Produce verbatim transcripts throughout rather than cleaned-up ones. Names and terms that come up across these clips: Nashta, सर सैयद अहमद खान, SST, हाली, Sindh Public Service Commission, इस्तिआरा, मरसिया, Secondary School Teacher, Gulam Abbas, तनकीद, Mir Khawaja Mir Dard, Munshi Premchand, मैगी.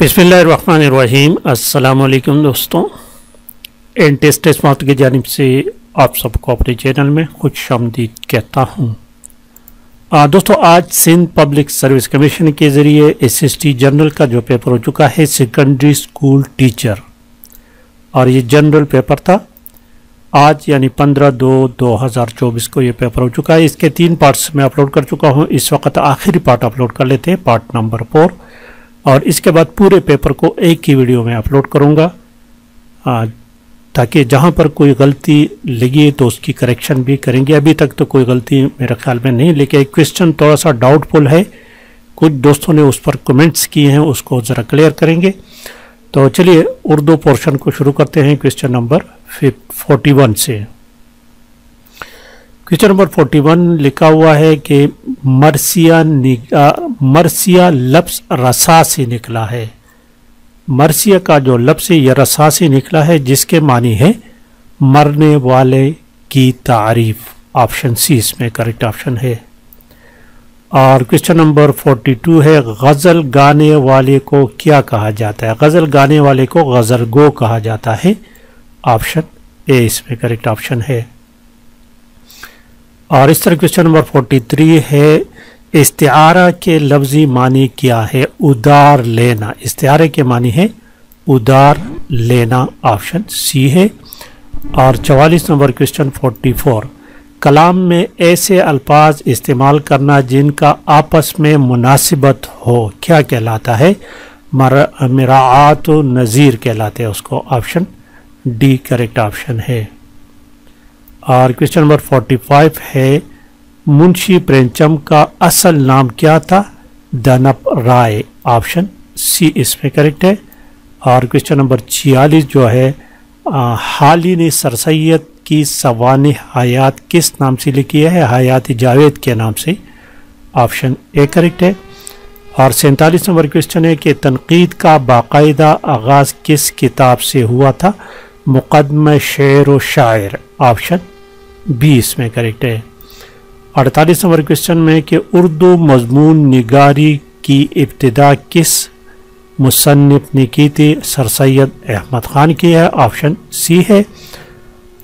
बिस्मिल्लाहिर्रहमानिर्रहीम। अस्सलाम वालेकुम दोस्तों, एंटेस्ट मौत की जानिब से आप सबको अपने चैनल में खुश आमदीद कहता हूँ। दोस्तों, आज सिंध पब्लिक सर्विस कमीशन के ज़रिए एस एस टी जनरल का जो पेपर हो चुका है सेकेंडरी स्कूल टीचर, और ये जनरल पेपर था। आज यानी पंद्रह दो दो हज़ार चौबीस को ये पेपर हो चुका है। इसके तीन पार्ट्स में अपलोड कर चुका हूँ। इस वक्त आखिरी पार्ट अपलोड कर लेते हैं, पार्ट नंबर फोर, और इसके बाद पूरे पेपर को एक ही वीडियो में अपलोड करूँगा, ताकि जहाँ पर कोई गलती लगी तो उसकी करेक्शन भी करेंगे। अभी तक तो कोई गलती मेरे ख्याल में नहीं, लेकिन एक क्वेश्चन थोड़ा सा डाउटफुल है, कुछ दोस्तों ने उस पर कमेंट्स किए हैं, उसको ज़रा क्लियर करेंगे। तो चलिए उर्दू पोर्शन को शुरू करते हैं क्वेश्चन नंबर फोर्टी वन से। क्वेश्चन नंबर फोर्टी वन लिखा हुआ है कि मरसिया मरसिया लफ्ज़ रसा से निकला है। मरसिया का जो लफ्ज़ है यह रसा से निकला है, जिसके मानी है मरने वाले की तारीफ। ऑप्शन सी इसमें करेक्ट ऑप्शन है। और क्वेश्चन नंबर फोर्टी टू है, गज़ल गाने वाले को क्या कहा जाता है? गज़ल गाने वाले को गज़ल गो कहा जाता है। ऑप्शन ए इसमें करेक्ट ऑप्शन है। और इस तरह क्वेश्चन नंबर फोर्टी थ्री है, इस्तिआरा के लफ्ज़ी मानी क्या है? उधार लेना। इस्तिआरे के मानी है उधार लेना। ऑप्शन सी है। और चवालीस नंबर क्वेश्चन फोर्टी फोर, कलाम में ऐसे अल्फाज इस्तेमाल करना जिनका आपस में मुनासिबत हो क्या कहलाता है? मिराआत नज़ीर कहलाते हैं उसको। ऑप्शन डी करेक्ट ऑप्शन है। और क्वेश्चन नंबर फोर्टी फाइव है, मुंशी प्रेमचंद का असल नाम क्या था? दनप राय। ऑप्शन सी इसमें करेक्ट है। और क्वेश्चन नंबर छियालीस जो है, हाली ने सर सैयद की सवाने हयात किस नाम से लिखी है? हयात जावेद के नाम से। ऑप्शन ए करेक्ट है। और सैंतालीस नंबर क्वेश्चन है कि तनकीद का बाकायदा आगाज़ किस किताब से हुआ था? मुक़दमे शेर व शायर। ऑप्शन बी इसमें करेक्ट है। अड़तालीस नंबर क्वेश्चन में कि उर्दू मजमून निगारी की इब्तिदा किस मुसन्निफ ने की थी? सर सैयद अहमद खान की है। ऑप्शन सी है।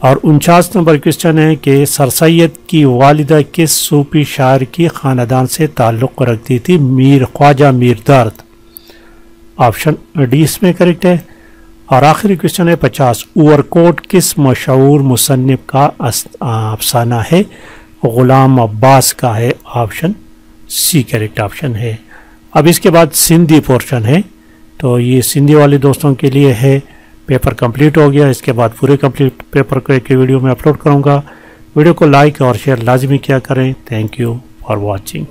और उनचास नंबर क्वेश्चन है कि सर सैयद की वालिदा किस सूफी शायर की ख़ानदान से ताल्लुक़ रखती थी? मीर ख्वाजा मीर दर्द। ऑप्शन डी इसमें करेक्ट है। और आखिरी क्वेश्चन है पचास, ओवरकोट किस मशहूर मुसन्निफ का अफसाना है? गुलाम अब्बास का है। ऑप्शन सी करेक्ट ऑप्शन है। अब इसके बाद सिंधी पोर्शन है, तो ये सिंधी वाले दोस्तों के लिए है। पेपर कंप्लीट हो गया, इसके बाद पूरे कंप्लीट पेपर को एक वीडियो में अपलोड करूँगा। वीडियो को लाइक और शेयर लाजमी किया करें। Thank you for watching.